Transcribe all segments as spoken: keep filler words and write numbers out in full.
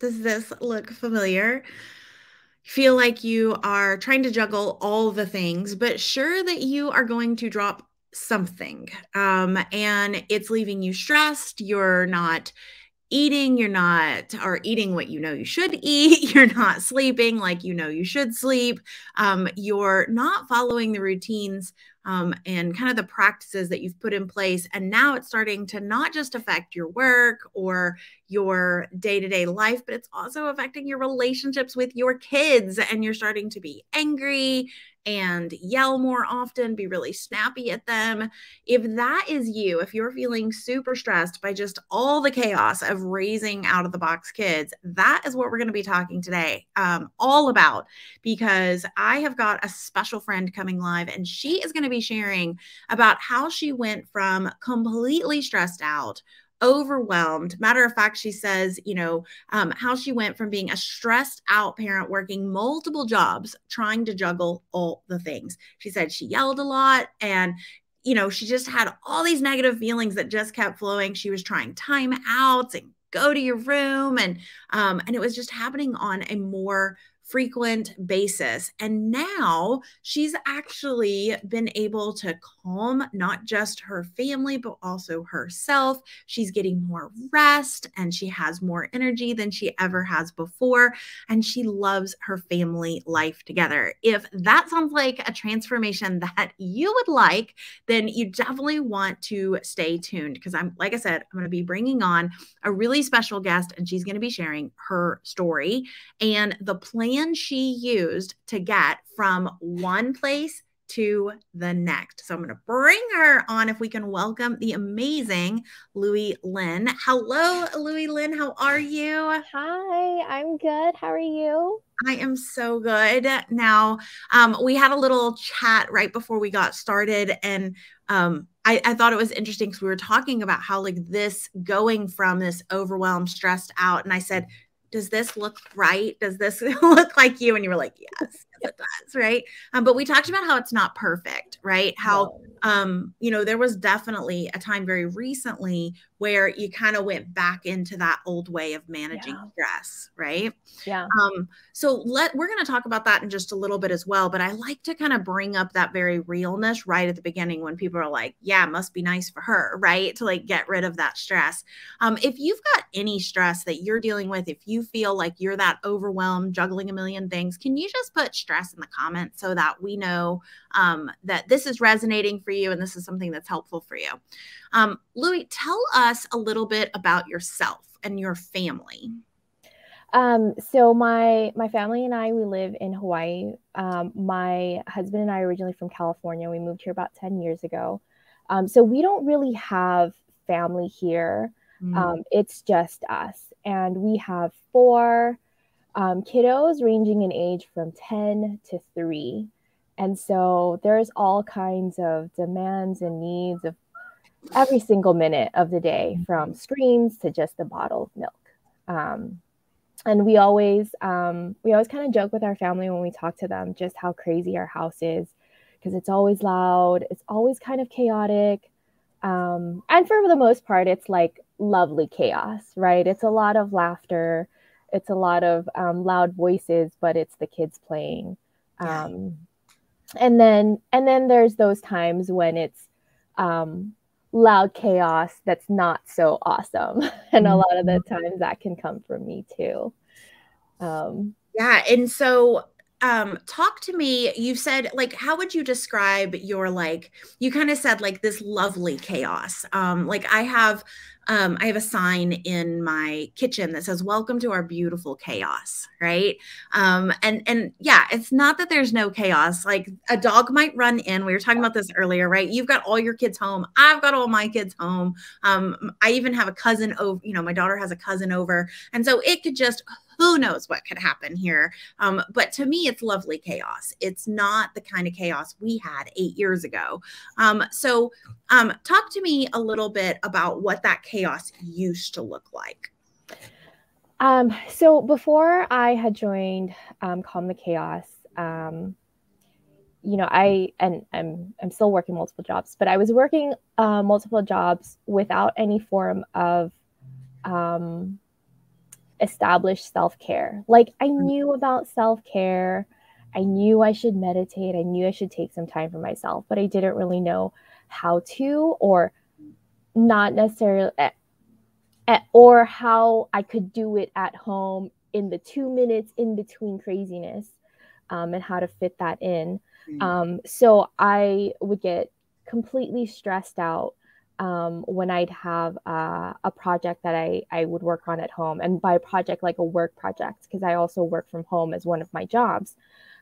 Does this look familiar? Feel like you are trying to juggle all the things, but sure that you are going to drop something. Um, and it's leaving you stressed. You're not eating, you're not, or eating what you know you should eat. You're not sleeping like you know you should sleep. Um, you're not following the routines um, and kind of the practices that you've put in place. And now it's starting to not just affect your work or your day-to-day life, but it's also affecting your relationships with your kids. And you're starting to be angry and yell more often, be really snappy at them. If that is you, if you're feeling super stressed by just all the chaos of raising out-of-the-box kids, that is what we're going to be talking today um, all about, because I have got a special friend coming live, and she is going to be sharing about how she went from completely stressed out, overwhelmed. Matter of fact, she says, you know, um, how she went from being a stressed out parent working multiple jobs, trying to juggle all the things. She said she yelled a lot, and, you know, she just had all these negative feelings that just kept flowing. She was trying timeouts and go to your room, and, um, and it was just happening on a more frequent basis. And now she's actually been able to calm not just her family, but also herself. She's getting more rest, and she has more energy than she ever has before. And she loves her family life together. If that sounds like a transformation that you would like, then you definitely want to stay tuned, because I'm, like I said, I'm going to be bringing on a really special guest, and she's going to be sharing her story and the plan she used to get from one place to the next. So I'm going to bring her on. If we can welcome the amazing Louie Lynn. Hello, Louie Lynn. How are you? Hi, I'm good. How are you? I am so good. Now, um, we had a little chat right before we got started, and um, I, I thought it was interesting because we were talking about how, like, this going from this overwhelmed, stressed out, and I said, does this look right? Does this look like you? And you were like, yes, it does, right? Um, but we talked about how it's not perfect, right? How, um, you know, there was definitely a time very recently where you kind of went back into that old way of managing yeah. stress, right? Yeah. Um, so let we're going to talk about that in just a little bit as well. But I like to kind of bring up that very realness right at the beginning when people are like, yeah, it must be nice for her, right? To, like, get rid of that stress. Um, if you've got any stress that you're dealing with, if you feel like you're that overwhelmed, juggling a million things, can you just put stress in the comments so that we know um, that this is resonating for you and this is something that's helpful for you? Um, Louie, tell us a little bit about yourself and your family. Um, so my, my family and I, we live in Hawaii. Um, my husband and I are originally from California. We moved here about ten years ago. Um, so we don't really have family here. Mm. Um, it's just us. And we have four um, kiddos ranging in age from ten to three. And so there's all kinds of demands and needs of every single minute of the day, from screams to just the bottle of milk. Um, and we always um, we always kind of joke with our family when we talk to them just how crazy our house is, because it's always loud. It's always kind of chaotic. Um, and for the most part, it's like lovely chaos, right? It's a lot of laughter. It's a lot of um, loud voices, but it's the kids playing. Um, and then and then there's those times when it's um, loud chaos that's not so awesome. And a lot of the times that can come from me too. Um, yeah. And so um, talk to me, you said, like, how would you describe your, like, you kind of said, like, this lovely chaos. Um, like I have, Um, I have a sign in my kitchen that says, welcome to our beautiful chaos, right? Um, and, and yeah, it's not that there's no chaos. Like, a dog might run in. We were talking about this earlier, right? You've got all your kids home. I've got all my kids home. Um, I even have a cousin over, you know, my daughter has a cousin over. And so it could just, who knows what could happen here. Um, but to me, it's lovely chaos. It's not the kind of chaos we had eight years ago. Um, so um, talk to me a little bit about what that chaos used to look like. Um, so before I had joined um, Calm the Chaos, um, you know, I, and I'm, I'm still working multiple jobs, but I was working uh, multiple jobs without any form of um, establish self-care. Like, I knew about self-care. I knew I should meditate. I knew I should take some time for myself, but I didn't really know how to, or not necessarily, at, at, or how I could do it at home in the two minutes in between craziness, um, and how to fit that in. Um, so I would get completely stressed out um, when I'd have uh, a project that I, I would work on at home, and by project, like a work project, because I also work from home as one of my jobs.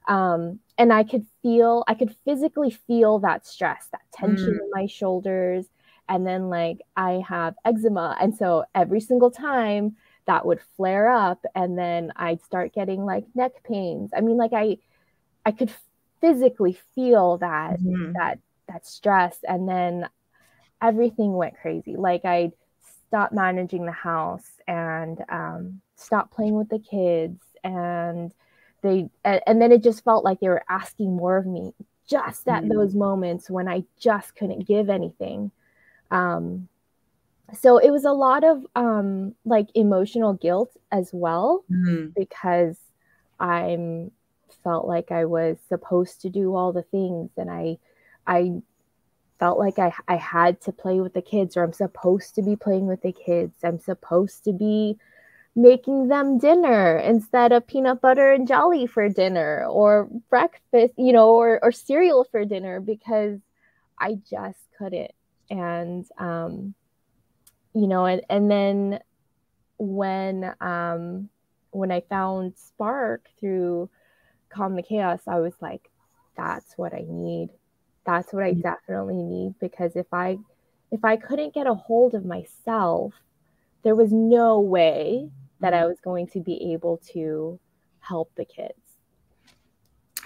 Um, and I could feel, I could physically feel that stress, that tension mm. in my shoulders. And then, like, I have eczema. And so every single time that would flare up, and then I'd start getting like neck pains. I mean, like I, I could physically feel that, mm-hmm. that, that stress. And then everything went crazy. Like, I stopped managing the house, and um, stopped playing with the kids, and they, and, and then it just felt like they were asking more of me just at mm-hmm. those moments when I just couldn't give anything. Um, so it was a lot of um, like emotional guilt as well, mm-hmm. because I'm felt like I was supposed to do all the things, and I, I felt like I, I had to play with the kids, or I'm supposed to be playing with the kids. I'm supposed to be making them dinner instead of peanut butter and jelly for dinner, or breakfast, you know, or, or cereal for dinner, because I just couldn't. And, um, you know, and, and then when, um, when I found Spark through Calm the Chaos, I was like, that's what I need. That's what I definitely need, because if I, if I couldn't get a hold of myself, there was no way that I was going to be able to help the kids.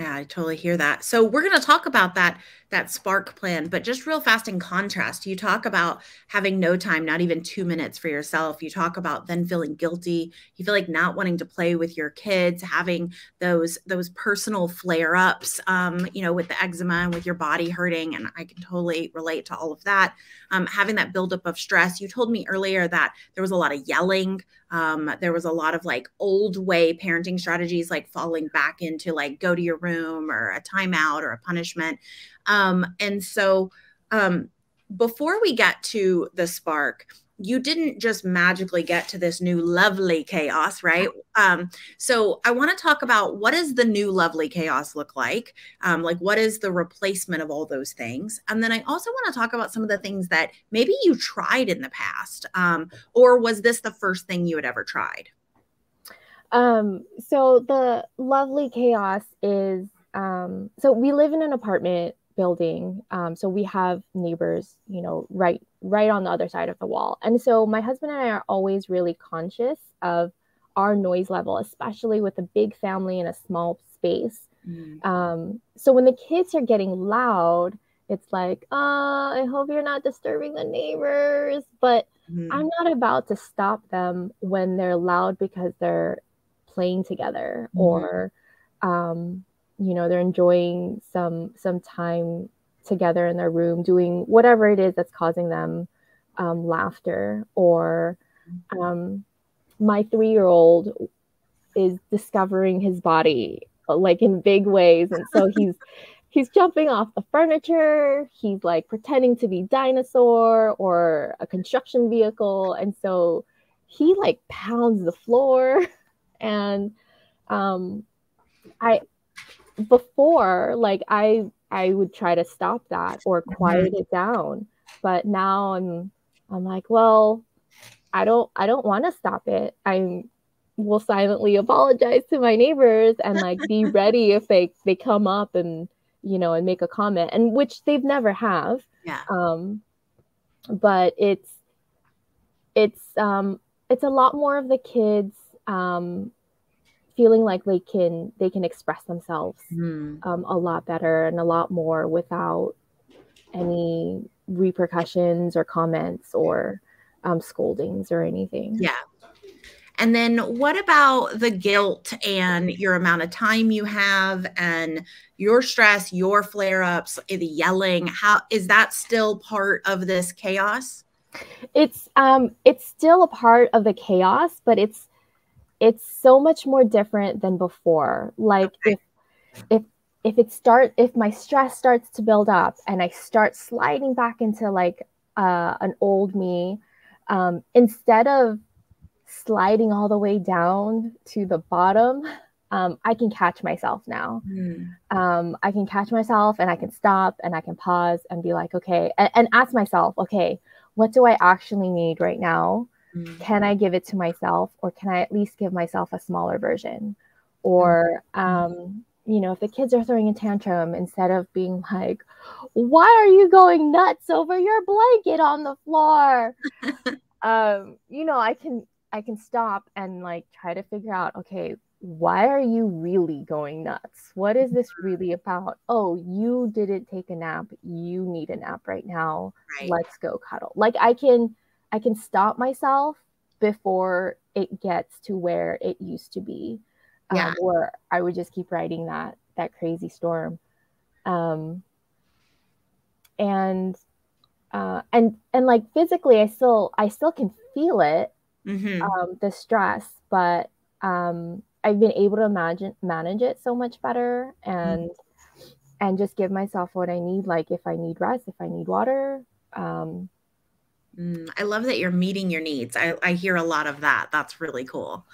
Yeah, I totally hear that. So we're going to talk about that, that Spark plan, but just real fast in contrast, you talk about having no time, not even two minutes for yourself. You talk about then feeling guilty. You feel like not wanting to play with your kids, having those, those personal flare ups, um, you know, with the eczema and with your body hurting. And I can totally relate to all of that. Um, having that buildup of stress. You told me earlier that there was a lot of yelling. Um, there was a lot of like old way parenting strategies, like falling back into like, go to your room, or a timeout, or a punishment. Um, and so um, before we get to the Spark, you didn't just magically get to this new lovely chaos, right? Um, so I want to talk about, what does the new lovely chaos look like? Um, like, what is the replacement of all those things? And then I also want to talk about some of the things that maybe you tried in the past, um, or was this the first thing you had ever tried? Um, so the lovely chaos is, um, so we live in an apartment building. Um, so we have neighbors, you know, right, right on the other side of the wall. And so my husband and I are always really conscious of our noise level, especially with a big family in a small space. Mm. Um, so when the kids are getting loud, it's like, oh, I hope you're not disturbing the neighbors, but mm. I'm not about to stop them when they're loud because they're playing together, mm. or, um, you know, they're enjoying some, some time together in their room, doing whatever it is that's causing them um, laughter. Or um, my three-year-old is discovering his body, like, in big ways. And so he's, he's jumping off the furniture. He's like pretending to be a dinosaur or a construction vehicle. And so he like pounds the floor. And um, I, before, like, I, I would try to stop that or quiet it down. But now I'm, I'm like, well, I don't, I don't want to stop it. I will silently apologize to my neighbors and like be ready if they, they come up and, you know, and make a comment, and which they've never have. Yeah. Um, but it's, it's, um, it's a lot more of the kids, um, feeling like they can, they can express themselves mm. um, a lot better and a lot more without any repercussions or comments or um, scoldings or anything. Yeah. And then what about the guilt and your amount of time you have and your stress, your flare-ups, the yelling? How is that still part of this chaos? It's, um, it's still a part of the chaos, but it's, it's so much more different than before. Like okay. if, if, if it start, if my stress starts to build up and I start sliding back into like uh, an old me, um, instead of sliding all the way down to the bottom, um, I can catch myself now. Mm. Um, I can catch myself and I can stop and I can pause and be like, okay, and, and ask myself, okay, what do I actually need right now? Mm. Can I give it to myself, or can I at least give myself a smaller version? Or, um, you know, if the kids are throwing a tantrum, instead of being like, why are you going nuts over your blanket on the floor? um, you know, I can, I can stop and like try to figure out, okay, why are you really going nuts? What is this really about? Oh, you didn't take a nap. You need a nap right now. Right. Let's go cuddle. Like I can, I can stop myself before it gets to where it used to be. Yeah. Um, or I would just keep riding that, that crazy storm. Um, and, uh, and, and like physically, I still, I still can feel it, mm-hmm. um, the stress, but, um, I've been able to imagine, manage it so much better, and, mm-hmm. and just give myself what I need. Like if I need rest, if I need water, um, Mm, I love that you're meeting your needs. I, I hear a lot of that. That's really cool.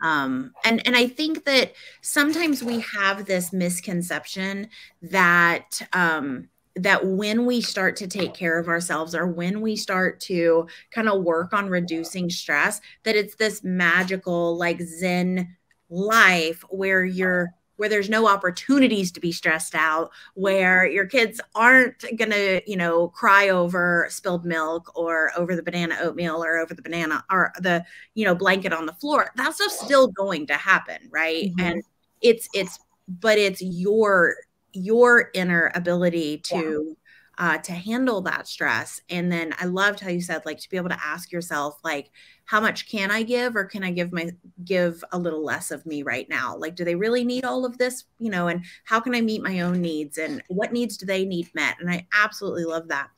Um, and, and I think that sometimes we have this misconception that, um, that when we start to take care of ourselves, or when we start to kind of work on reducing stress, that it's this magical like Zen life where you're where there's no opportunities to be stressed out, where your kids aren't going to, you know, cry over spilled milk or over the banana oatmeal or over the banana or the, you know, blanket on the floor. That stuff's still going to happen. Right. Mm-hmm. And it's, it's, but it's your, your inner ability to, yeah. uh, to handle that stress. And then I loved how you said, like, to be able to ask yourself, like, how much can I give, or can I give my, give a little less of me right now? Like, do they really need all of this, you know, and how can I meet my own needs, and what needs do they need met? And I absolutely love that.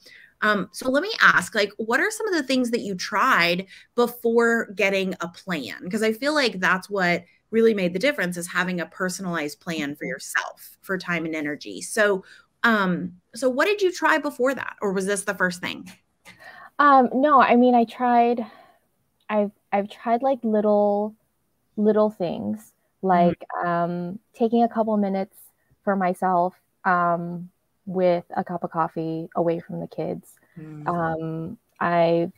Um, so let me ask, like, what are some of the things that you tried before getting a plan? Because I feel like that's what really made the difference, is having a personalized plan for yourself for time and energy. So, um, so what did you try before that? Or was this the first thing? Um, no, I mean, I tried... I've, I've tried like little, little things, like, um, taking a couple minutes for myself, um, with a cup of coffee away from the kids. Mm-hmm. Um, I've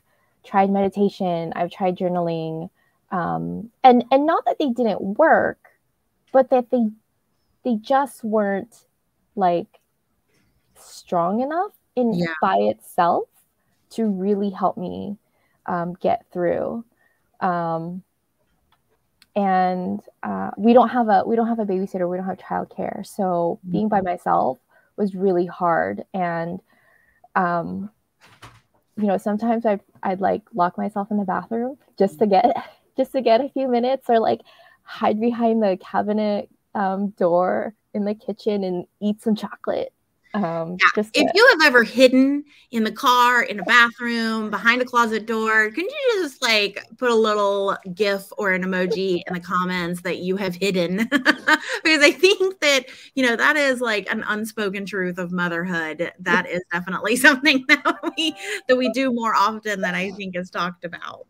tried meditation, I've tried journaling, um, and, and not that they didn't work, but that they, they just weren't like strong enough in yeah. by itself to really help me Um, get through. Um, and uh, we don't have a, we don't have a babysitter. We don't have childcare. So mm-hmm. being by myself was really hard. And, um, you know, sometimes I, I'd like lock myself in the bathroom just to get, just to get a few minutes, or like hide behind the cabinet um, door in the kitchen and eat some chocolate. Um, yeah. just if you have ever hidden in the car, in a bathroom, behind a closet door, can you just like put a little GIF or an emoji in the comments that you have hidden? Because I think that, you know, that is like an unspoken truth of motherhood. That is definitely something that we, that we do more often than I think is talked about.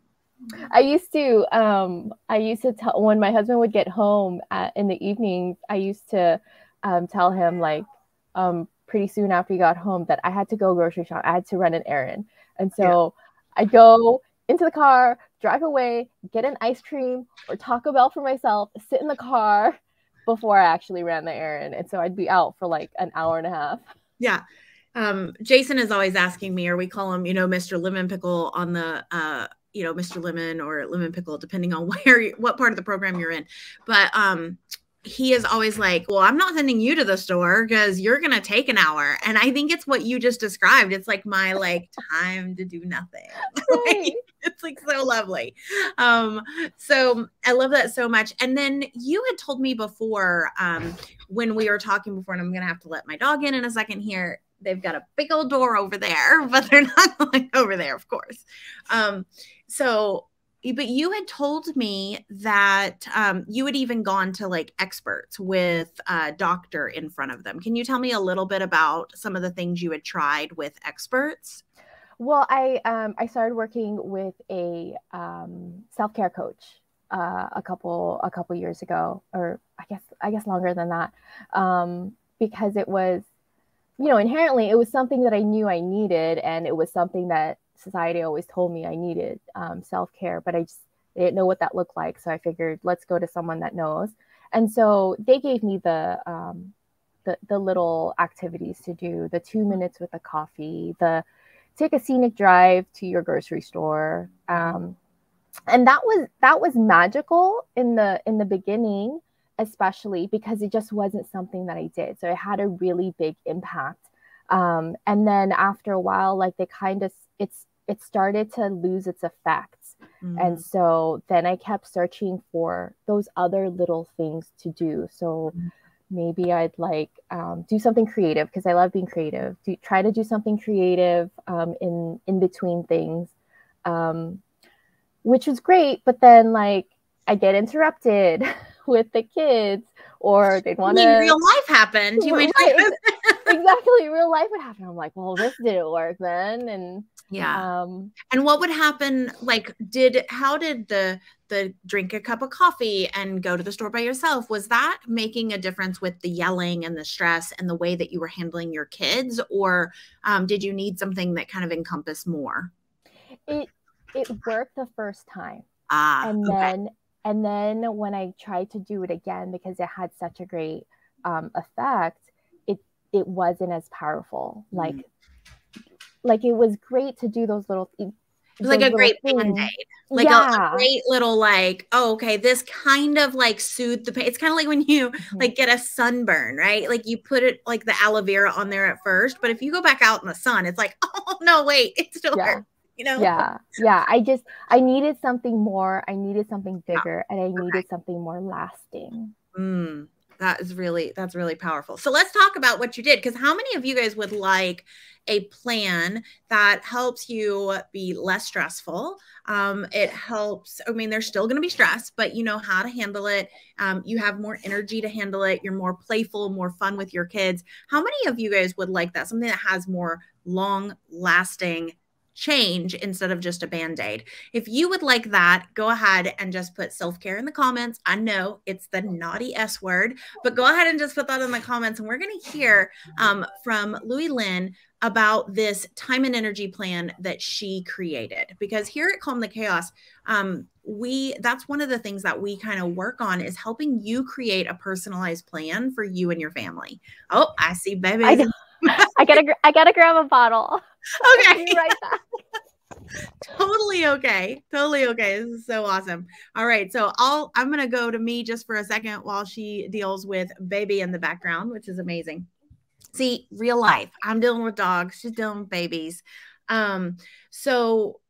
I used to, um, I used to tell, when my husband would get home at, in the evening, I used to um, tell him like, um, pretty soon after he got home, that I had to go grocery shop. I had to run an errand. And so yeah. I go into the car, drive away, get an ice cream or Taco Bell for myself, sit in the car before I actually ran the errand. And so I'd be out for like an hour and a half. Yeah. Um, Jason is always asking me, or we call him, you know, Mister Lemon Pickle on the, uh, you know, Mister Lemon or Lemon Pickle, depending on where, you, what part of the program you're in. But, um, he is always like, well, I'm not sending you to the store because you're going to take an hour. And I think it's what you just described. It's like my like time to do nothing. Like, it's like so lovely. Um, so I love that so much. And then you had told me before, um, when we were talking before, and I'm going to have to let my dog in in a second here. They've got a big old door over there, but they're not going over there, of course. Um, so But you had told me that um, you had even gone to like experts with a doctor in front of them. Can you tell me a little bit about some of the things you had tried with experts? Well, I, um, I started working with a um, self-care coach uh, a couple a couple years ago, or I guess I guess longer than that, um, because it was, you know, inherently it was something that I knew I needed, and it was something that society always told me I needed, um, self-care, but I just I didn't know what that looked like. So I figured, let's go to someone that knows. And so they gave me the, um, the, the little activities to do, the two minutes with a coffee, the take a scenic drive to your grocery store. Um, and that was, that was magical in the, in the beginning, especially because it just wasn't something that I did. So it had a really big impact. Um, and then after a while, like they kind of, it's, it started to lose its effects. Mm-hmm. And so then I kept searching for those other little things to do. So mm-hmm. maybe I'd like, um, do something creative, because I love being creative. Do try to do something creative, um, in, in between things, um, which was great. But then like I get interrupted with the kids, or they'd want to real life happened. You mean right. Exactly, real life would happen. I'm like, well, this didn't work then. And yeah. Um, and what would happen? Like, did, how did the, the drink a cup of coffee and go to the store by yourself? Was that making a difference with the yelling and the stress and the way that you were handling your kids? Or um, did you need something that kind of encompassed more? It, it worked the first time. Ah, and okay. then, and then when I tried to do it again, because it had such a great um, effect, it, it wasn't as powerful. Like, mm. Like it was great to do those little things. It was like a great Band-Aid. Like yeah. a, a great little like, oh, okay, this kind of like soothed the pain. It's kind of like when you mm-hmm. like get a sunburn, right? Like you put it like the aloe vera on there at first, but if you go back out in the sun, it's like, oh no, wait, it still yeah. hurts. You know? Yeah. Yeah. I just, I needed something more. I needed something bigger oh, and I okay. needed something more lasting. Mm. That is really, that's really powerful. So let's talk about what you did. Because how many of you guys would like a plan that helps you be less stressful? Um, it helps, I mean, there's still going to be stress, but you know how to handle it. Um, you have more energy to handle it. You're more playful, more fun with your kids. How many of you guys would like that? Something that has more long lasting change instead of just a Band-Aid. If you would like that, go ahead and just put self-care in the comments. I know it's the naughty S word, but go ahead and just put that in the comments. And we're going to hear um, from Louie Lynn about this time and energy plan that she created. Because here at Calm the Chaos, um, we that's one of the things that we kind of work on is helping you create a personalized plan for you and your family. Oh, I see babies. I I gotta, I gotta grab a bottle. Okay. Right back. Totally okay. Totally okay. This is so awesome. All right. So I'll, I'm going to go to me just for a second while she deals with baby in the background, which is amazing. See, real life. I'm dealing with dogs. She's dealing with babies. Um, so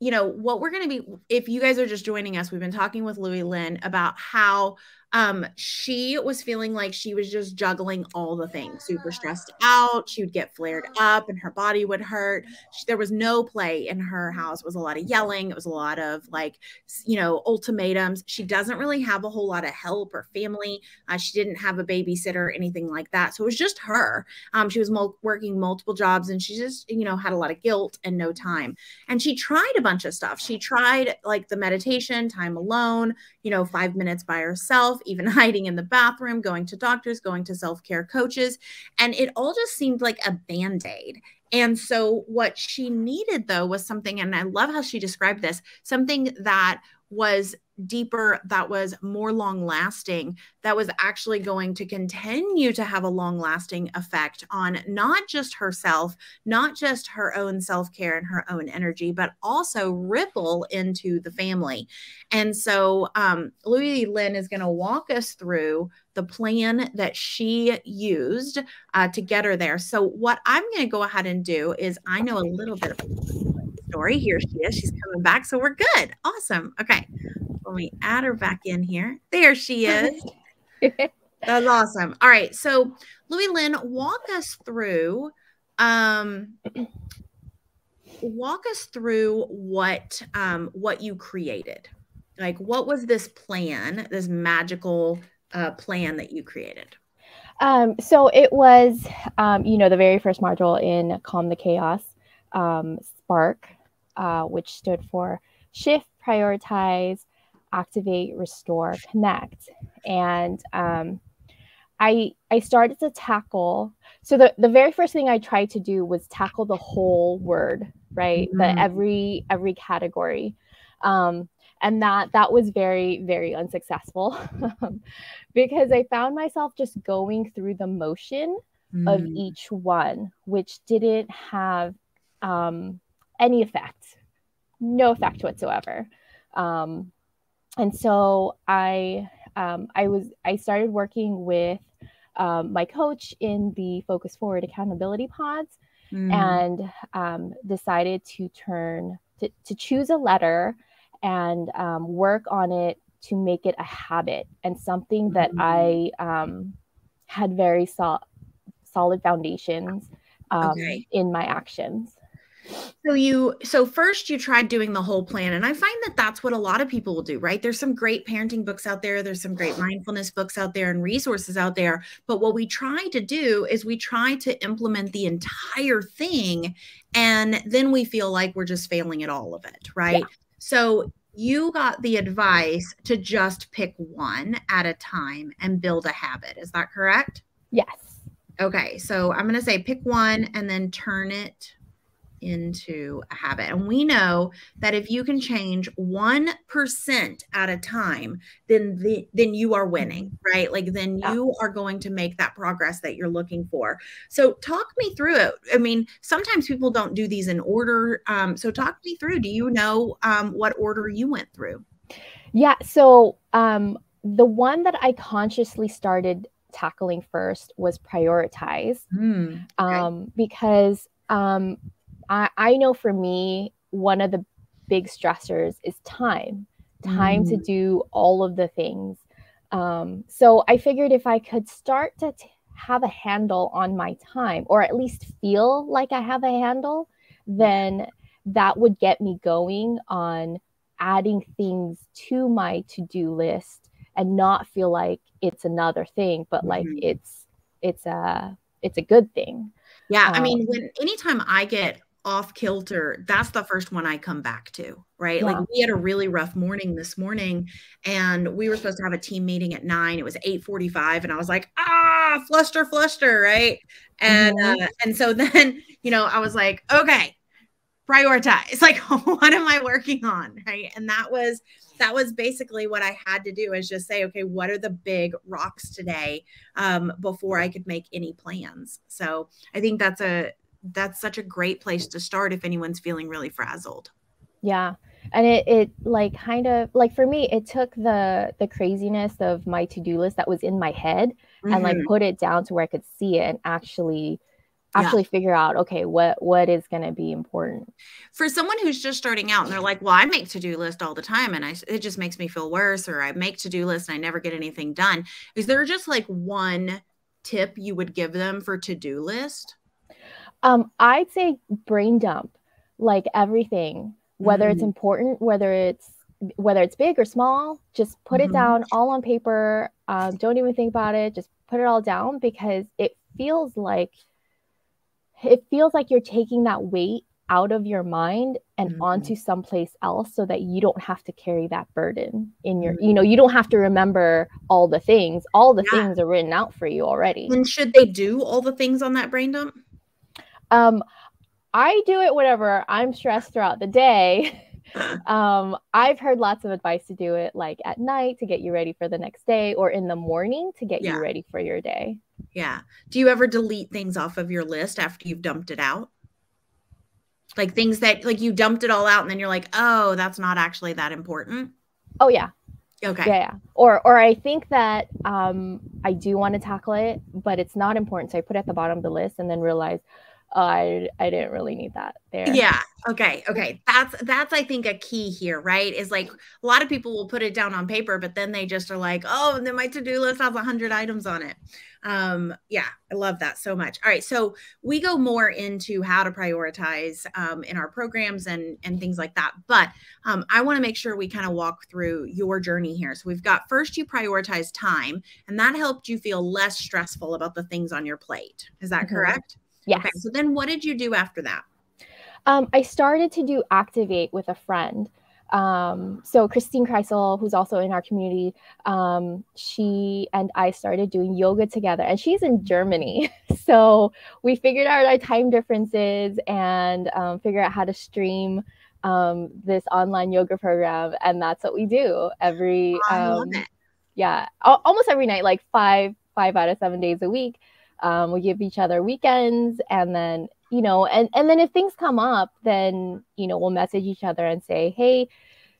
you know, what we're going to be, if you guys are just joining us, we've been talking with Louie Lynn about how um, she was feeling like she was just juggling all the things, super stressed out. She would get flared up and her body would hurt. She, there was no play in her house. It was a lot of yelling. It was a lot of like, you know, ultimatums. She doesn't really have a whole lot of help or family. Uh, she didn't have a babysitter or anything like that. So it was just her. Um, she was mul- working multiple jobs and she just, you know, had a lot of guilt and no time. And she tried a bunch of stuff. She tried like the meditation, time alone, you know, five minutes by herself, even hiding in the bathroom, going to doctors, going to self-care coaches. And it all just seemed like a Band-Aid. And so what she needed though was something, and I love how she described this, something that was deeper, that was more long lasting, that was actually going to continue to have a long lasting effect on not just herself, not just her own self-care and her own energy, but also ripple into the family. And so um, Louie Lynn is going to walk us through the plan that she used uh, to get her there. So what I'm going to go ahead and do is I know a little bit about the story. Here she is. She's coming back. So we're good. Awesome. Okay. Let me add her back in here. There she is. That's awesome. All right. So Louie Lynn, walk us through um, walk us through what um, what you created. Like, what was this plan, this magical uh, plan that you created? Um, so it was, um, you know, the very first module in Calm the Chaos, um, Spark, uh, which stood for Shift, Prioritize, Activate, Restore, Connect. And um, I, I started to tackle. So the, the very first thing I tried to do was tackle the whole word, right? Mm-hmm. The every, every category. Um, And that that was very, very unsuccessful because I found myself just going through the motion mm. of each one, which didn't have um, any effect, no effect whatsoever. Um, and so I um, I was I started working with um, my coach in the Focus Forward Accountability Pods mm. and um, decided to turn to, to choose a letter and um, work on it to make it a habit and something that mm-hmm. I um, had very sol solid foundations um, okay. in my actions. So you, so first you tried doing the whole plan, and I find that that's what a lot of people will do, right? There's some great parenting books out there. There's some great mindfulness books out there and resources out there. But what we try to do is we try to implement the entire thing, and then we feel like we're just failing at all of it, right? Yeah. So you got the advice to just pick one at a time and build a habit. Is that correct? Yes. Okay. So I'm going to say pick one and then turn it into a habit. And we know that if you can change one percent at a time, then the, then you are winning, right? Like then yeah. you are going to make that progress that you're looking for. So talk me through it. I mean, sometimes people don't do these in order. Um, so talk me through, do you know um, what order you went through? Yeah. So um, the one that I consciously started tackling first was prioritize mm, okay. um, because um, I, I know for me, one of the big stressors is time, time mm. to do all of the things. Um, so I figured if I could start to t have a handle on my time, or at least feel like I have a handle, then that would get me going on adding things to my to-do list and not feel like it's another thing, but like mm. it's, it's a, it's a good thing. Yeah. Um, I mean, when anytime I get off kilter, that's the first one I come back to, right? Yeah. Like we had a really rough morning this morning and we were supposed to have a team meeting at nine. It was eight forty-five and I was like, ah, fluster, fluster, right? And mm-hmm. uh, and so then, you know, I was like, okay, prioritize. Like, what am I working on, right? And that was that was basically what I had to do, is just say, okay, what are the big rocks today um, before I could make any plans? So I think that's a that's such a great place to start if anyone's feeling really frazzled. Yeah. And it, it like kind of like for me, it took the, the craziness of my to-do list that was in my head mm-hmm. and like put it down to where I could see it and actually actually yeah. figure out, okay, what, what is going to be important for someone who's just starting out and they're like, well, I make to-do list all the time and I, it just makes me feel worse, or I make to-do list and I never get anything done. Is there just like one tip you would give them for to-do list? Um, I'd say brain dump, like everything, whether mm-hmm. it's important, whether it's, whether it's big or small, just put mm-hmm. it down all on paper. Um, don't even think about it. Just put it all down, because it feels like, it feels like you're taking that weight out of your mind and mm-hmm. onto someplace else so that you don't have to carry that burden in your, mm-hmm. you know, you don't have to remember all the things, all the yeah. things are written out for you already. And should they do all the things on that brain dump? Um, I do it whenever I'm stressed throughout the day. um, I've heard lots of advice to do it like at night to get you ready for the next day, or in the morning to get yeah. you ready for your day. Yeah. Do you ever delete things off of your list after you've dumped it out? Like things that like you dumped it all out and then you're like, oh, that's not actually that important. Oh, yeah. Okay. Yeah. yeah. Or, or I think that um, I do want to tackle it, but it's not important. So I put it at the bottom of the list and then realize, uh, I I didn't really need that there. Yeah. Okay. Okay. That's, that's, I think, a key here, right? Is like a lot of people will put it down on paper, but then they just are like, oh, and then my to-do list has a hundred items on it. Um, yeah. I love that so much. All right. So we go more into how to prioritize um, in our programs and, and things like that. But um, I want to make sure we kind of walk through your journey here. So we've got, first you prioritize time, and that helped you feel less stressful about the things on your plate. Is that mm-hmm. correct? Yes. Okay, so then what did you do after that? Um, I started to do Activate with a friend. Um, so Christine Kreisel, who's also in our community, um, she and I started doing yoga together, and she's in Germany. So we figured out our time differences and um, figure out how to stream um, this online yoga program. And that's what we do every, I um, love it. yeah, almost every night, like five, five out of seven days a week. Um, we give each other weekends, and then, you know, and, and then if things come up, then, you know, we'll message each other and say, hey,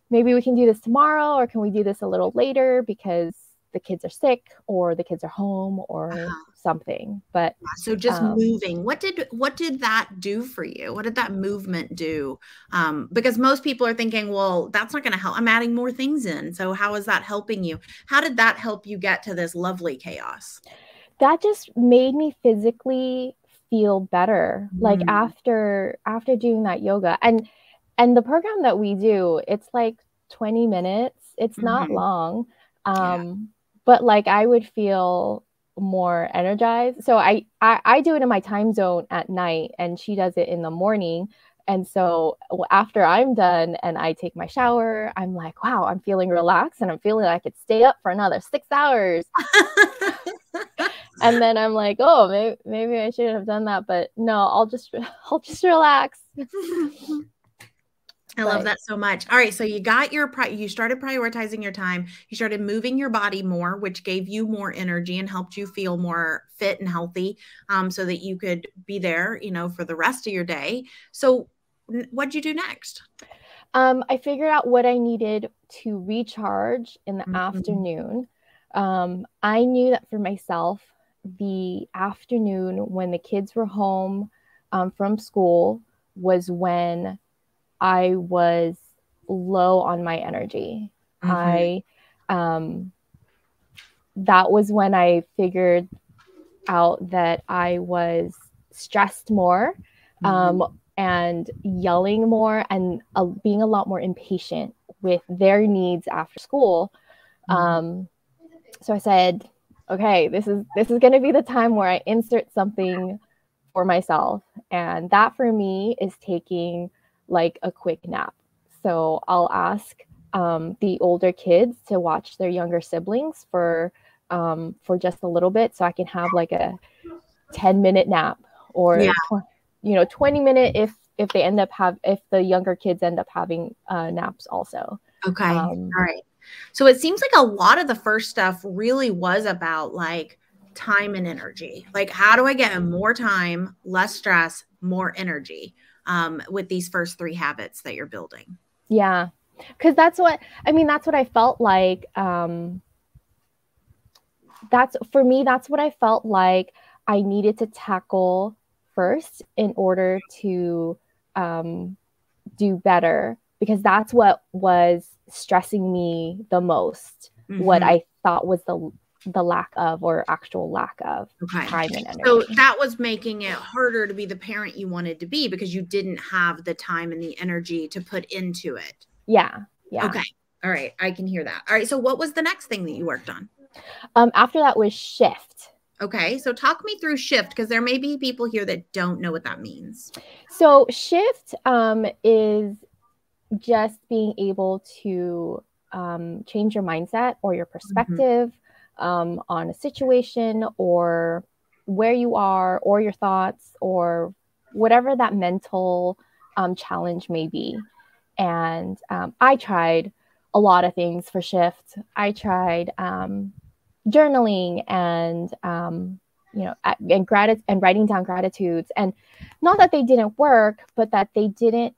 maybe we can do this tomorrow, or can we do this a little later because the kids are sick, or the kids are home, or uh-huh. something. But so just um, moving, what did, what did that do for you? What did that movement do? Um, because most people are thinking, well, that's not going to help. I'm adding more things in. So how is that helping you? How did that help you get to this lovely chaos? That just made me physically feel better. Mm-hmm. Like after, after doing that yoga, and, and the program that we do, it's like twenty minutes. It's mm-hmm. not long. Um, yeah. But like, I would feel more energized. So I, I, I do it in my time zone at night, and she does it in the morning. And so after I'm done and I take my shower, I'm like, wow, I'm feeling relaxed, and I'm feeling like I could stay up for another six hours. And then I'm like, oh, maybe, maybe I shouldn't have done that, but no, I'll just, I'll just relax. I love that so much. All right. So you got your, pri you started prioritizing your time. You started moving your body more, which gave you more energy and helped you feel more fit and healthy, um, so that you could be there, you know, for the rest of your day. So what'd you do next? Um, I figured out what I needed to recharge in the mm-hmm. afternoon. Um, I knew that for myself, the afternoon when the kids were home um, from school was when I was low on my energy. Mm-hmm. I, um, that was when I figured out that I was stressed more, um, mm-hmm. and yelling more, and uh, being a lot more impatient with their needs after school. Mm-hmm. Um, so I said, okay, this is, this is going to be the time where I insert something for myself. And that for me is taking like a quick nap. So I'll ask um, the older kids to watch their younger siblings for, um, for just a little bit. So I can have like a ten minute nap, or, yeah. you know, twenty minute if, if they end up have, if the younger kids end up having uh, naps also. Okay. Um, All right. So it seems like a lot of the first stuff really was about like time and energy. Like, how do I get more time, less stress, more energy, um, with these first three habits that you're building? Yeah. Cause that's what, I mean, that's what I felt like. Um, that's for me, that's what I felt like I needed to tackle first in order to, um, do better, because that's what was stressing me the most, mm-hmm. what I thought was the the lack of or actual lack of okay. time and energy. So that was making it harder to be the parent you wanted to be, because you didn't have the time and the energy to put into it. Yeah. Yeah. Okay. All right. I can hear that. All right. So what was the next thing that you worked on? Um, after that was shift. Okay. So talk me through shift, because there may be people here that don't know what that means. So shift um, is just being able to um, change your mindset or your perspective mm-hmm. um, on a situation or where you are or your thoughts or whatever that mental um, challenge may be. And um, I tried a lot of things for shift. I tried um, journaling and, um, you know, and, grat- and writing down gratitudes. And not that they didn't work, but that they didn't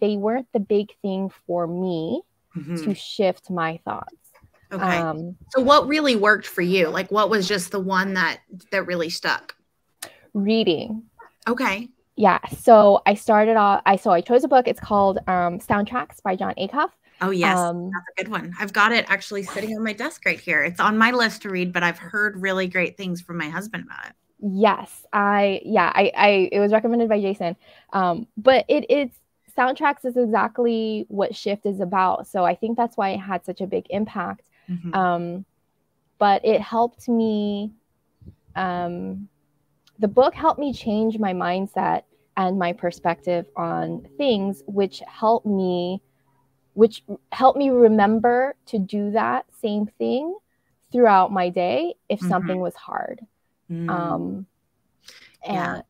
they weren't the big thing for me mm-hmm. to shift my thoughts. Okay. Um, so what really worked for you? Like what was just the one that, that really stuck? Reading. Okay. Yeah. So I started off, I, so I chose a book. It's called um, Soundtracks by John Acuff. Oh, yes. Um, that's a good one. I've got it actually sitting on my desk right here. It's on my list to read, but I've heard really great things from my husband about it. Yes. I, yeah, I, I it was recommended by Jason. Um, but it is, Soundtracks is exactly what Shift is about. So I think that's why it had such a big impact. Mm-hmm. Um, but it helped me, um, the book helped me change my mindset and my perspective on things, which helped me, which helped me remember to do that same thing throughout my day if mm-hmm. something was hard. Mm-hmm. Um, yeah. And,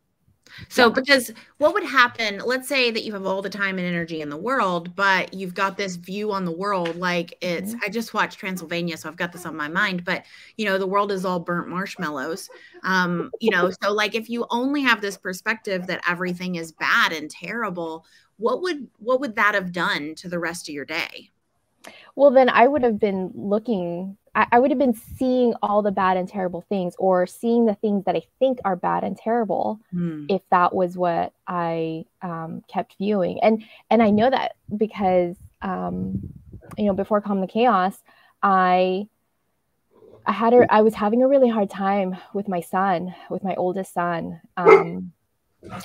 So because what would happen, let's say that you have all the time and energy in the world, but you've got this view on the world, like it's, I just watched Transylvania, so I've got this on my mind, but you know, the world is all burnt marshmallows. Um, you know, so like, if you only have this perspective that everything is bad and terrible, what would, what would that have done to the rest of your day? Well, then I would have been looking, I, I would have been seeing all the bad and terrible things, or seeing the things that I think are bad and terrible. Mm. If that was what I um, kept viewing. And, and I know that because, um, you know, before Calm the Chaos, I, I had, a, I was having a really hard time with my son, with my oldest son. Um,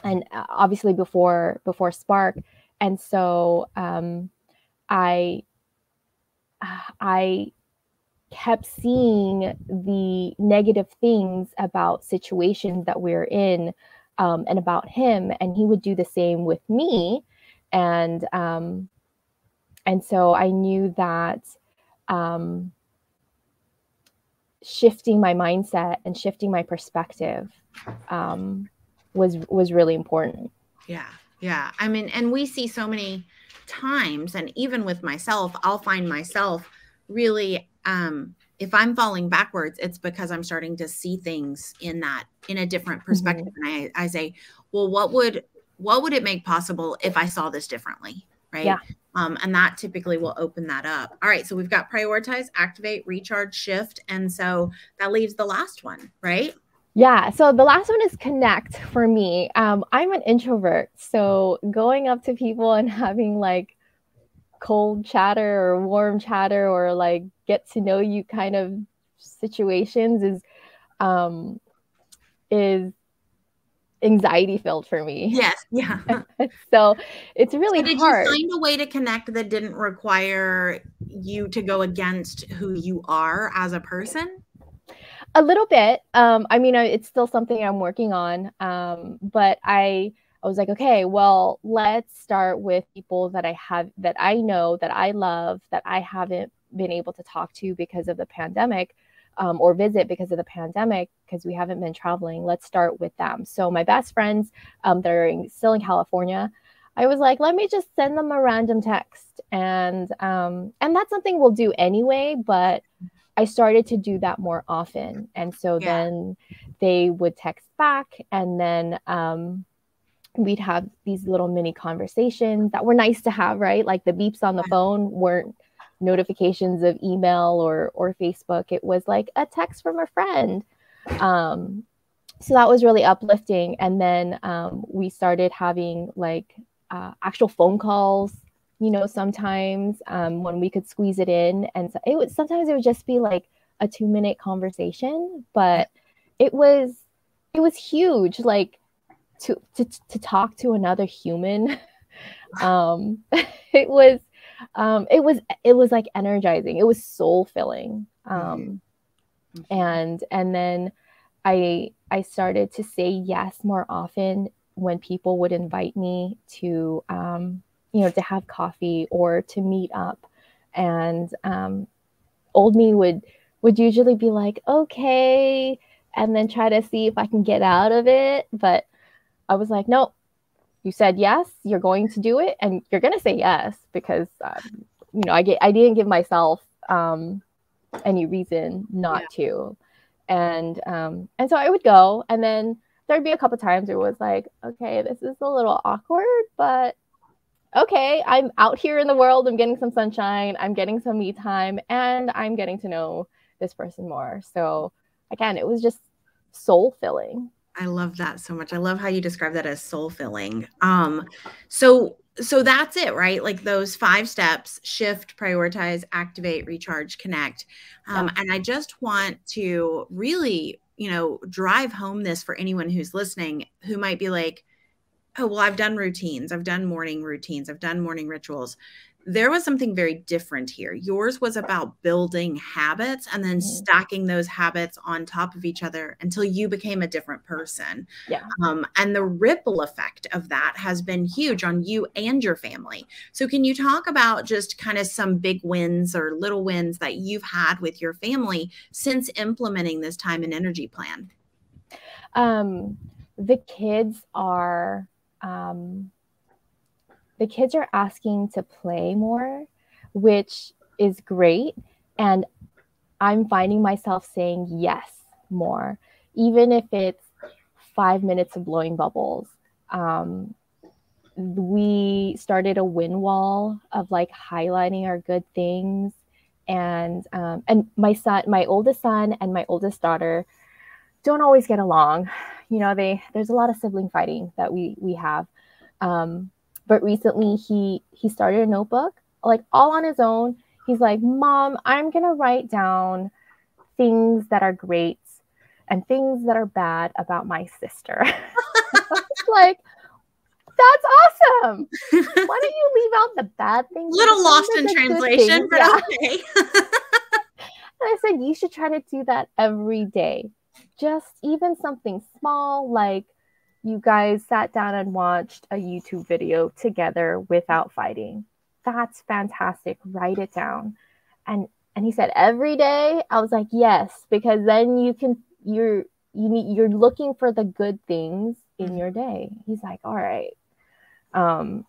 and obviously before, before Spark. And so um, I, I kept seeing the negative things about situations that we were in, um, and about him, and he would do the same with me. And, um, and so I knew that, um, shifting my mindset and shifting my perspective, um, was, was really important. Yeah. Yeah. I mean, and we see so many times, and even with myself, I'll find myself really, um, if I'm falling backwards, it's because I'm starting to see things in that, in a different perspective. Mm-hmm. And I, I say, well, what would, what would it make possible if I saw this differently? Right. Yeah. Um, and that typically will open that up. All right. So we've got prioritize, activate, recharge, shift. And so that leaves the last one, right? Yeah. So the last one is connect for me. Um, I'm an introvert. So going up to people and having like cold chatter or warm chatter or like get to know you kind of situations is, um, is anxiety filled for me. Yes. Yeah. So it's really so did hard. Did you find a way to connect that didn't require you to go against who you are as a person? A little bit. Um, I mean, I, it's still something I'm working on. Um, but I, I was like, okay, well, let's start with people that I have, that I know, that I love, that I haven't been able to talk to because of the pandemic, um, or visit because of the pandemic, because we haven't been traveling. Let's start with them. So my best friends, um, that are in, still in California, I was like, let me just send them a random text. And, um, and that's something we'll do anyway, but I started to do that more often. And so yeah. then they would text back, and then um, we'd have these little mini conversations that were nice to have, right? Like the beeps on the phone weren't notifications of email or, or Facebook. It was like a text from a friend. Um, so that was really uplifting. And then um, we started having like uh, actual phone calls, you know, sometimes um, when we could squeeze it in. And so it would, sometimes it would just be like a two minute conversation, but it was, it was huge, like to, to, to talk to another human. um, it was, um, it was, it was like energizing. It was soul filling. Um, mm-hmm. And, and then I, I started to say yes more often when people would invite me to, um, you know, to have coffee or to meet up. And um, old me would would usually be like, okay, and then try to see if I can get out of it. But I was like, no, you said yes, you're going to do it, and you're going to say yes, because um, you know, I get, I didn't give myself um, any reason not yeah. to. And um, and so I would go, and then there'd be a couple times it was like, okay, this is a little awkward, but okay, I'm out here in the world, I'm getting some sunshine, I'm getting some me time, and I'm getting to know this person more. So again, it was just soul filling. I love that so much. I love how you describe that as soul filling. Um, so, so that's it, right? Like those five steps: shift, prioritize, activate, recharge, connect. Um, yeah. And I just want to really, you know, drive home this for anyone who's listening, who might be like, oh, well, I've done routines. I've done morning routines. I've done morning rituals. There was something very different here. Yours was about building habits and then stacking those habits on top of each other until you became a different person. Yeah. Um, and the ripple effect of that has been huge on you and your family. So can you talk about just kind of some big wins or little wins that you've had with your family since implementing this time and energy plan? Um, the kids are... Um... The kids are asking to play more, which is great. And I'm finding myself saying yes more, even if it's five minutes of blowing bubbles. Um, we started a win wall of like highlighting our good things. And um, and my son, my oldest son and my oldest daughter don't always get along. You know, they there's a lot of sibling fighting that we, we have. Um, But recently he he started a notebook, like all on his own. He's like, Mom, I'm going to write down things that are great and things that are bad about my sister. Like, that's awesome. Why don't you leave out the bad things? A little lost in translation, but yeah. Okay. And I said, you should try to do that every day. Just even something small, like, you guys sat down and watched a YouTube video together without fighting. That's fantastic. Write it down. And and he said, every day? I was like, yes, because then you can you're you need you're looking for the good things in your day. He's like, all right. Um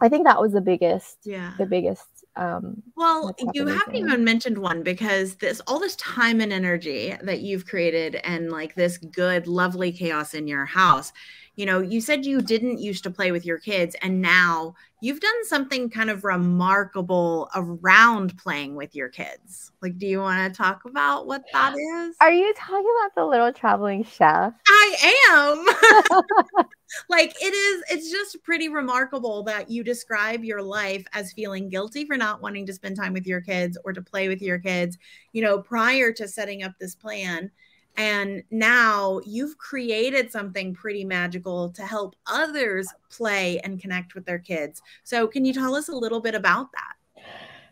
I think that was the biggest, yeah. the biggest. Um, well, you haven't even mentioned one, because this, all this time and energy that you've created and like this good, lovely chaos in your house, you know, you said you didn't used to play with your kids, and now you've done something kind of remarkable around playing with your kids. Like, do you want to talk about what that is? Are you talking about The Little Traveling Chef? I am. Like, it is, it's just pretty remarkable that you describe your life as feeling guilty for not wanting to spend time with your kids or to play with your kids, you know, prior to setting up this plan. And now you've created something pretty magical to help others play and connect with their kids. So can you tell us a little bit about that?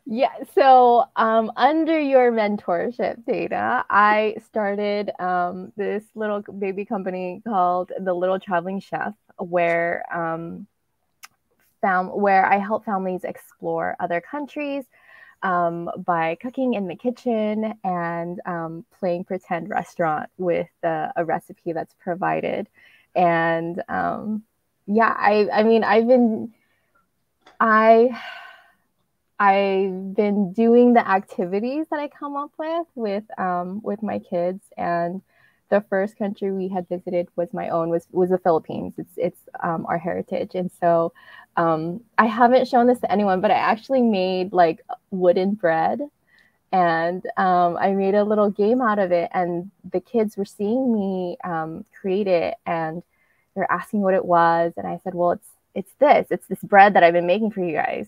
Yeah. So um, under your mentorship, Dana, I started um, this little baby company called The Little Traveling Chef, where um, fam where I help families explore other countries Um, by cooking in the kitchen and um, playing pretend restaurant with uh, a recipe that's provided. And um, yeah, I, I mean, I've been, I, I've been doing the activities that I come up with with, um, with my kids. And the first country we had visited was my own, was, was the Philippines. It's, it's um, our heritage. And so um, I haven't shown this to anyone, but I actually made like wooden bread, and um, I made a little game out of it. And the kids were seeing me um, create it, and they're asking what it was. And I said, well, it's, it's this, it's this bread that I've been making for you guys.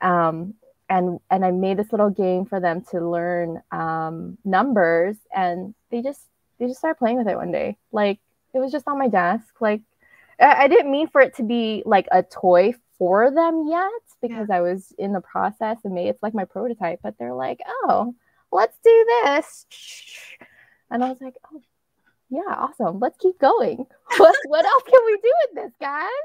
Um, And, and I made this little game for them to learn um, numbers, and they just, They just started playing with it one day. Like, it was just on my desk. Like, I, I didn't mean for it to be like a toy for them yet, because yeah. I was in the process and made it's like my prototype. But they're like, oh, let's do this. And I was like, oh, yeah, awesome. Let's keep going. What, what else can we do with this, guys?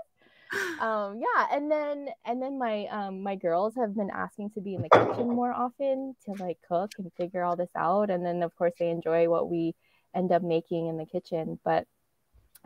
Um, yeah. And then and then my um, my girls have been asking to be in the kitchen more often to like cook and figure all this out. And then of course they enjoy what we end up making in the kitchen, but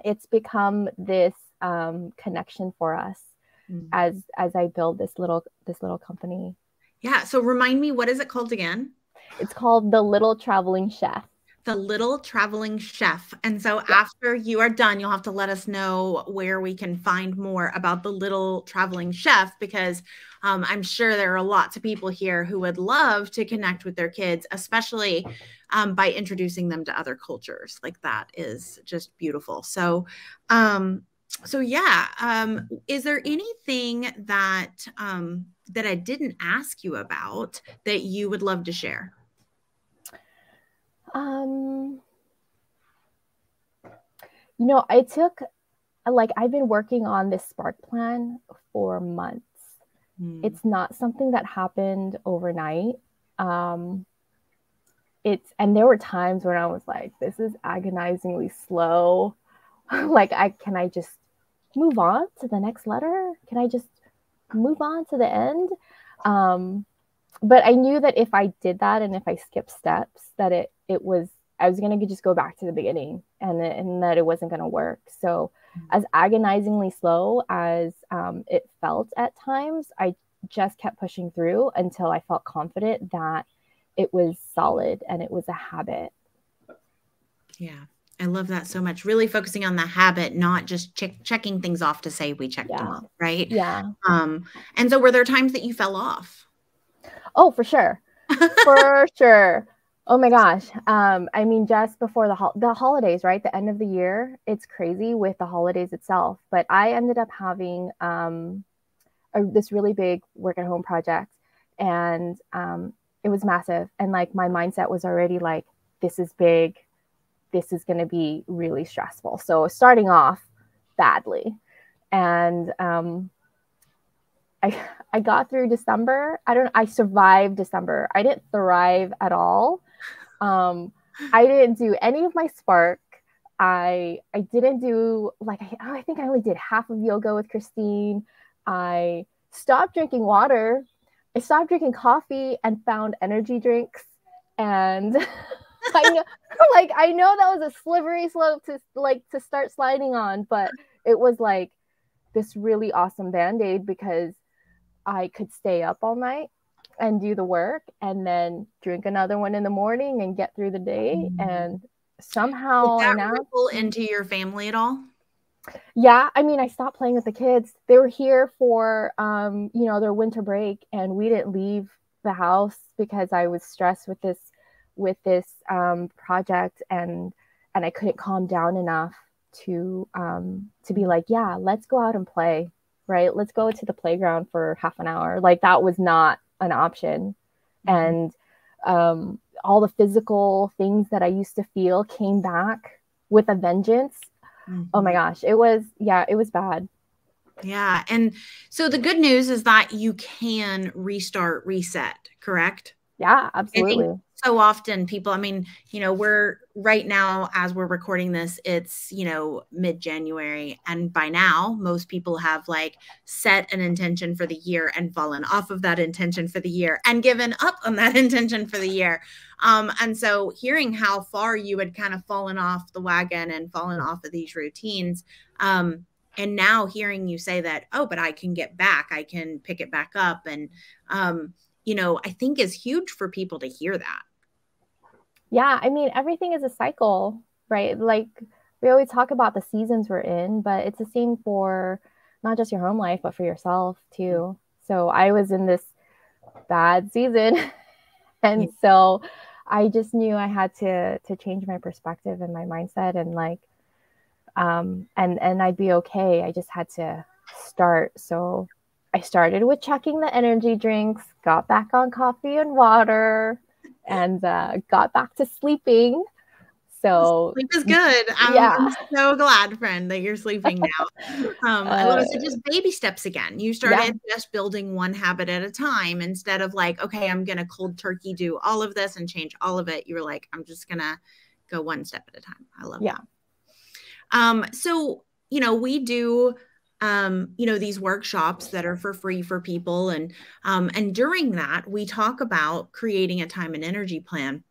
it's become this um, connection for us mm-hmm. as as I build this little this little company. Yeah. So remind me, what is it called again? It's called The Little Traveling Chef. The Little Traveling Chef. And so yeah. after you are done, you'll have to let us know where we can find more about The Little Traveling Chef, because um, I'm sure there are lots of people here who would love to connect with their kids, especially um, by introducing them to other cultures. Like, that is just beautiful. So, um, so yeah. Um, is there anything that, um, that I didn't ask you about that you would love to share? Um, you know, I took, like, I've been working on this Spark plan for months. Mm. It's not something that happened overnight. Um, it's, and there were times when I was like, this is agonizingly slow. Like, I, can I just move on to the next letter? Can I just move on to the end? Um, But I knew that if I did that and if I skipped steps, that it it was, I was going to just go back to the beginning, and, and that it wasn't going to work. So mm-hmm. as agonizingly slow as um, it felt at times, I just kept pushing through until I felt confident that it was solid and it was a habit. Yeah. I love that so much. Really focusing on the habit, not just check, checking things off to say we checked yeah. them off, right? Yeah. Um, and so were there times that you fell off? Oh, for sure. For sure. Oh, my gosh. Um, I mean, just before the, ho the holidays, right? The end of the year, it's crazy with the holidays itself. But I ended up having um, a, this really big work at home project, and um, it was massive. And like, my mindset was already like, this is big. This is going to be really stressful. So starting off badly. And um I, I got through December. I don't, I survived December. I didn't thrive at all. Um, I didn't do any of my Spark. I, I didn't do like, I, oh, I think I only did half of yoga with Christine. I stopped drinking water. I stopped drinking coffee and found energy drinks. And I know, like, I know that was a slippery slope to like, to start sliding on, but it was like this really awesome Band-Aid, because I could stay up all night and do the work and then drink another one in the morning and get through the day. Mm-hmm. And somehow Did that now, ripple into your family at all? Yeah. I mean, I stopped playing with the kids. They were here for, um, you know, their winter break, and we didn't leave the house because I was stressed with this, with this, um, project, and, and I couldn't calm down enough to, um, to be like, yeah, let's go out and play. Right? Let's go to the playground for half an hour. Like, that was not an option. And um, all the physical things that I used to feel came back with a vengeance. Mm-hmm. Oh my gosh. It was, yeah, it was bad. Yeah. And so the good news is that you can restart, reset, correct? Yeah, absolutely. I think so often people, I mean, you know, we're right now, as we're recording this, it's, you know, mid-January. And by now, most people have like set an intention for the year and fallen off of that intention for the year and given up on that intention for the year. Um, and so hearing how far you had kind of fallen off the wagon and fallen off of these routines, um, and now hearing you say that, oh, but I can get back, I can pick it back up. And, um, you know, I think is huge for people to hear that. Yeah. I mean, everything is a cycle, right? Like, we always talk about the seasons we're in, but it's the same for not just your home life, but for yourself too. So I was in this bad season. And yeah. so I just knew I had to, to change my perspective and my mindset, and like, um, and, and I'd be okay. I just had to start. So I started with checking the energy drinks, got back on coffee and water, and uh, got back to sleeping. So sleep is good. I'm, yeah. I'm so glad, friend, that you're sleeping now. Um, uh, I love it. So just baby steps again. You started yeah. just building one habit at a time, instead of like, okay, I'm going to cold turkey do all of this and change all of it. You were like, I'm just going to go one step at a time. I love yeah. that. Um, so, you know, we do... Um, you know, these workshops that are for free for people. And, um, and during that, we talk about creating a time and energy plan.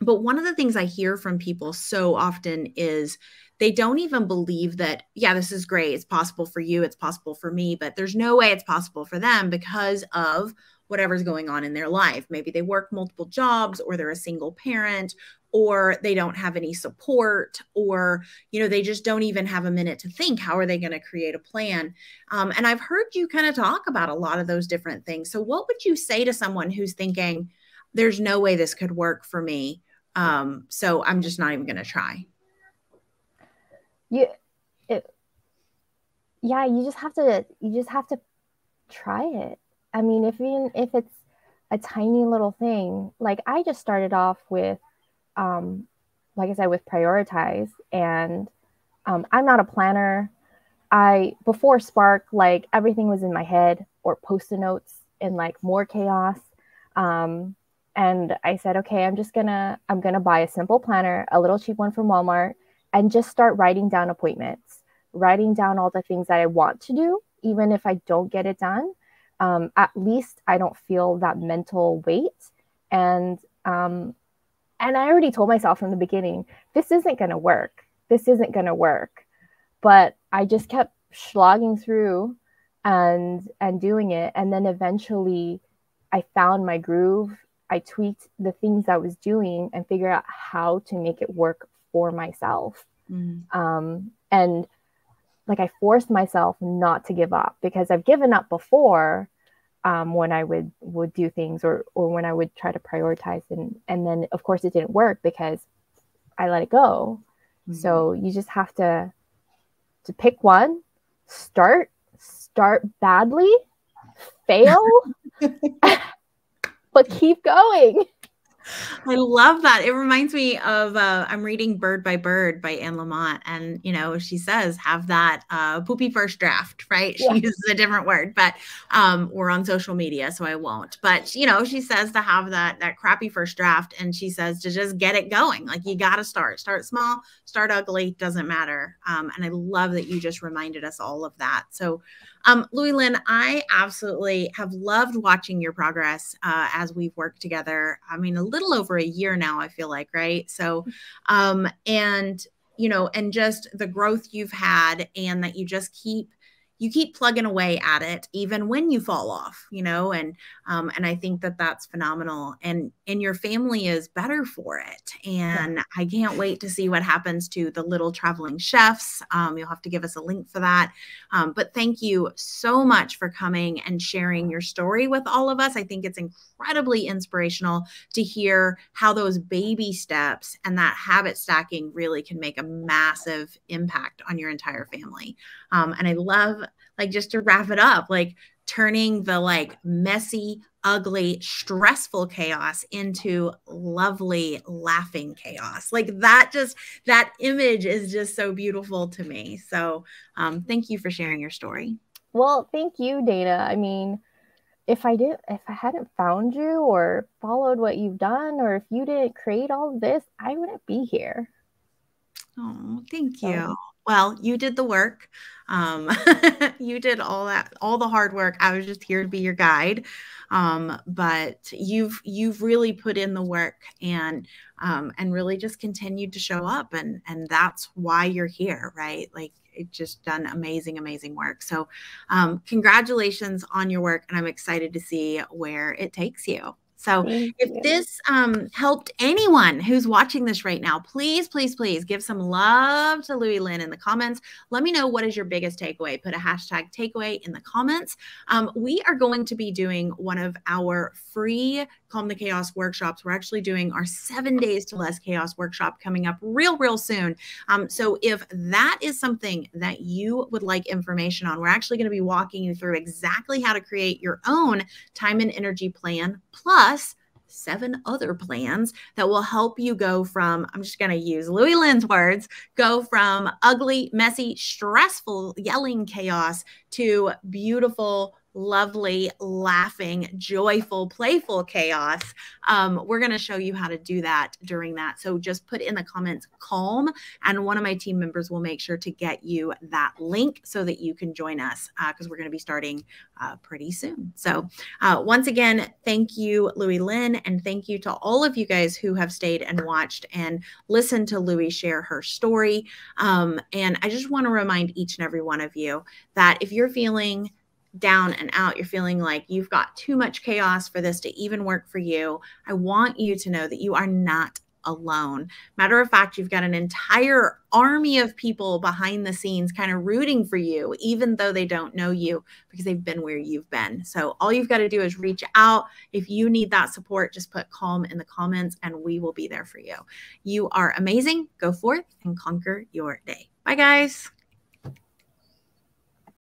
But one of the things I hear from people so often is they don't even believe that, yeah, this is great. It's possible for you. It's possible for me, but there's no way it's possible for them because of whatever's going on in their life. Maybe they work multiple jobs, or they're a single parent, or they don't have any support, or, you know, they just don't even have a minute to think. How are they going to create a plan? Um, and I've heard you kind of talk about a lot of those different things. So what would you say to someone who's thinking, there's no way this could work for me, um, so I'm just not even going to try? You, it, yeah, you just have to, you just have to try it. I mean, if even if it's a tiny little thing, like I just started off with, um, like I said, with Prioritize, and um, I'm not a planner. I, before Spark, like everything was in my head, or post-it notes, and like more chaos. Um, and I said, okay, I'm just gonna, I'm gonna buy a simple planner, a little cheap one from Walmart, and just start writing down appointments, writing down all the things that I want to do, even if I don't get it done. Um, at least I don't feel that mental weight. And, um, and I already told myself from the beginning, this isn't going to work. This isn't going to work. But I just kept slogging through and, and doing it. And then eventually I found my groove. I tweaked the things I was doing and figured out how to make it work for myself. Mm-hmm. Um, and like I forced myself not to give up, because I've given up before, um, when I would, would do things, or, or when I would try to prioritize. And, and then of course it didn't work because I let it go. Mm-hmm. So you just have to, to pick one, start, start badly, fail, but keep going. I love that. It reminds me of, uh, I'm reading Bird by Bird by Anne Lamott. And, you know, she says, have that uh, poopy first draft, right? Yeah. She uses a different word, but um, we're on social media, so I won't. But, you know, she says to have that, that crappy first draft. And she says to just get it going. Like, you got to start, start small, start ugly, doesn't matter. Um, and I love that you just reminded us all of that. So, um, Louie Lynn, I absolutely have loved watching your progress uh, as we've worked together. I mean, a little over a year now, I feel like, right? So, um, and, you know, and just the growth you've had, and that you just keep, you keep plugging away at it, even when you fall off, you know, and, um, and I think that that's phenomenal, and, and your family is better for it. And yeah. I can't wait to see what happens to The Little Traveling Chefs. Um, you'll have to give us a link for that. Um, but thank you so much for coming and sharing your story with all of us. I think it's incredibly inspirational to hear how those baby steps and that habit stacking really can make a massive impact on your entire family. Um, and I love, like, just to wrap it up, like turning the like messy, ugly, stressful chaos into lovely, laughing chaos. Like that just, that image is just so beautiful to me. So um, thank you for sharing your story. Well, thank you, Dana. I mean, if I did, if I hadn't found you or followed what you've done, or if you didn't create all of this, I wouldn't be here. Oh, thank you. So. Well, you did the work. Um, you did all that, all the hard work. I was just here to be your guide. Um, but you've, you've really put in the work, and, um, and really just continued to show up, and, and that's why you're here, right? Like, it's just done amazing, amazing work. So, um, congratulations on your work, and I'm excited to see where it takes you. So if this um, helped anyone who's watching this right now, please, please, please give some love to Louie Lynn in the comments. Let me know, what is your biggest takeaway? Put a hashtag takeaway in the comments. Um, we are going to be doing one of our free Calm the Chaos workshops. We're actually doing our seven days to less chaos workshop coming up real, real soon. Um, so if that is something that you would like information on, we're actually going to be walking you through exactly how to create your own time and energy plan, plus seven other plans that will help you go from, I'm just going to use Louie Lynn's words, go from ugly, messy, stressful, yelling chaos to beautiful, lovely, laughing, joyful, playful chaos. Um, we're going to show you how to do that during that. So just put in the comments Calm, and one of my team members will make sure to get you that link so that you can join us, because uh, we're going to be starting uh, pretty soon. So uh, once again, thank you, Louie Lynn, and thank you to all of you guys who have stayed and watched and listened to Louie share her story. Um, and I just want to remind each and every one of you that if you're feeling down and out, you're feeling like you've got too much chaos for this to even work for you, I want you to know that you are not alone. Matter of fact, you've got an entire army of people behind the scenes kind of rooting for you, even though they don't know you because they've been where you've been. So all you've got to do is reach out. If you need that support, just put calm in the comments and we will be there for you. You are amazing. Go forth and conquer your day. Bye guys.